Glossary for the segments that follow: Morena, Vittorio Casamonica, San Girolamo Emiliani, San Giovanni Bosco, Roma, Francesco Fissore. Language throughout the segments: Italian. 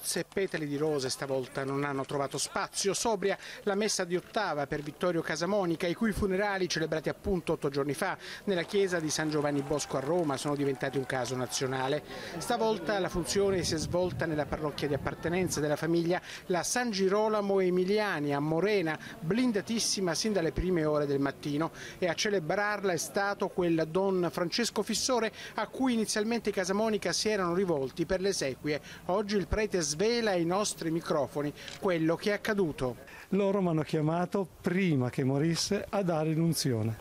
Rozze e petali di rose stavolta non hanno trovato spazio. Sobria la messa di ottava per Vittorio Casamonica, i cui funerali, celebrati appunto 8 giorni fa nella chiesa di San Giovanni Bosco a Roma, sono diventati un caso nazionale. Stavolta la funzione si è svolta nella parrocchia di appartenenza della famiglia, la San Girolamo Emiliani a Morena, blindatissima sin dalle prime ore del mattino, e a celebrarla è stato quel don Francesco Fissore a cui inizialmente i Casamonica si erano rivolti per le esequie. Oggi il prete svela ai nostri microfoni quello che è accaduto. Loro mi hanno chiamato prima che morisse a dare l'unzione.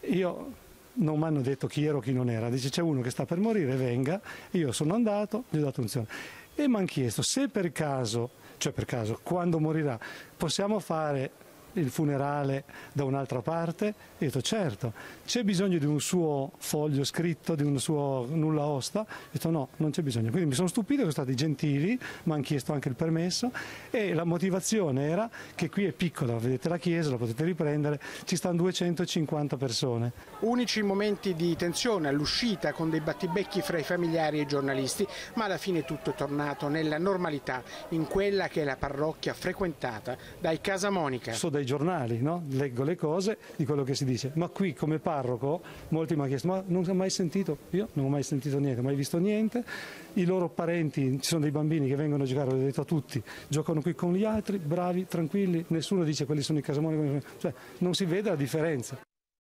Io non mi hanno detto chi ero o chi non era. Dice: c'è uno che sta per morire, venga. Io sono andato, gli ho dato unzione. E mi hanno chiesto se per caso, quando morirà, possiamo fare il funerale da un'altra parte. E ho detto certo. C'è bisogno di un suo foglio scritto, di un suo nulla osta? Ho detto no, non c'è bisogno. Quindi mi sono stupito, sono stati gentili, mi hanno chiesto anche il permesso, e la motivazione era che qui è piccola, vedete la chiesa, la potete riprendere, ci stanno 250 persone. Unici momenti di tensione all'uscita, con dei battibecchi fra i familiari e i giornalisti, ma alla fine tutto è tornato nella normalità, in quella che è la parrocchia frequentata dai Casamonica. Dai giornali, no? Leggo le cose di quello che si dice, ma qui come parroco molti mi hanno chiesto: ma non ho mai sentito? Io non ho mai sentito niente, mai visto niente. I loro parenti, ci sono dei bambini che vengono a giocare, l'ho detto a tutti, giocano qui con gli altri, bravi, tranquilli, nessuno dice quelli sono i Casamonica, cioè non si vede la differenza.